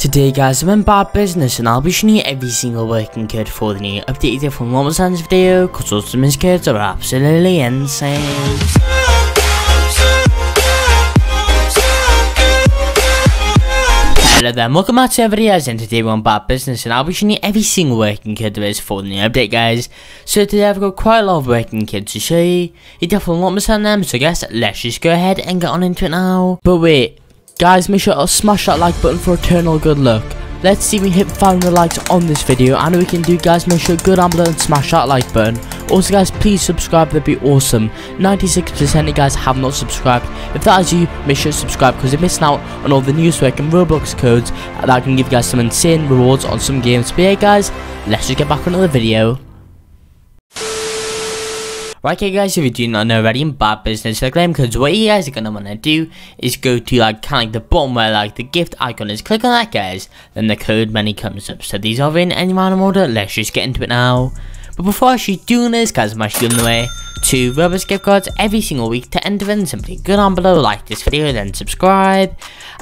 Today guys, I'm in Bad Business and I'll be showing you every single working kid for the new updated from Roblox in this video, because some of these kids are absolutely insane. Hello there, welcome back to everybody guys, and today we're on Bad Business and I'll be showing you every single working kid there is for the new update guys. So today I've got quite a lot of working kids to show you. You definitely want me to send them, so guys, let's just go ahead and get on into it now. But wait, guys, make sure to smash that like button for eternal good luck. Let's see if we hit 500 likes on this video, and we can do guys, make sure to go down below and smash that like button. Also guys, please subscribe, that'd be awesome. 96% of you guys have not subscribed. If that is you, make sure to subscribe because you're missing out on all the new working Roblox codes that can give you guys some insane rewards on some games. But yeah guys, let's just get back on another video. Right, okay guys, if you do not know already, in Bad Business like them codes, what you guys are gonna wanna do is go to like kind of like the bottom where like the gift icon is, click on that guys, then the code menu comes up. So these are in any random order, let's just get into it now. But before actually doing this guys, I'm actually giving away 2 Robux gift cards every single week. To enter in, simply go down below, like this video, then subscribe.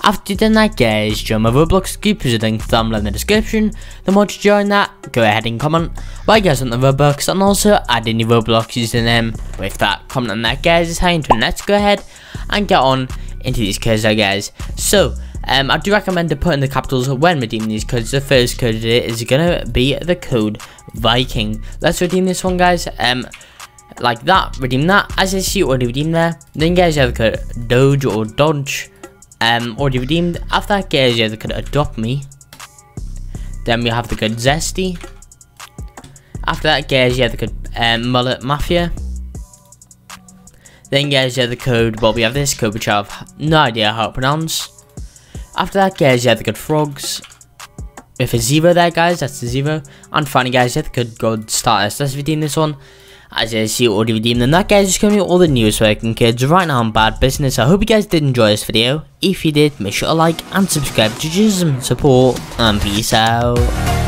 After you've done that guys, join my Roblox group, there's a link for them in the description. Then once you join that, go ahead and comment why you guys want the Robux, and also add in your Roblox username with that comment on that guys. Is how you do it. Let's go ahead and get on into these codes there guys. So I do recommend to put in the capitals when redeeming these codes. The first code today is gonna be the code Viking. Let's redeem this one guys. Like that, redeem that, as I see already redeemed there. Then guys, you have the code Doge or Dodge, already redeemed. After that guys, you have the code Adopt Me. Then we have the code Zesty. After that guys, you have the code Mullet Mafia. Then guys, you have the code, well, we have this code which I have no idea how to pronounce. After that guys, you have the code Frogs with a 0 there guys, that's the 0. And finally guys, you have the code God Star SSV. Redeem this one, as you see already redeemed. And that guys is coming all the newest working kids right now on Bad Business. I hope you guys did enjoy this video. If you did, make sure to like and subscribe to show some support, and peace out.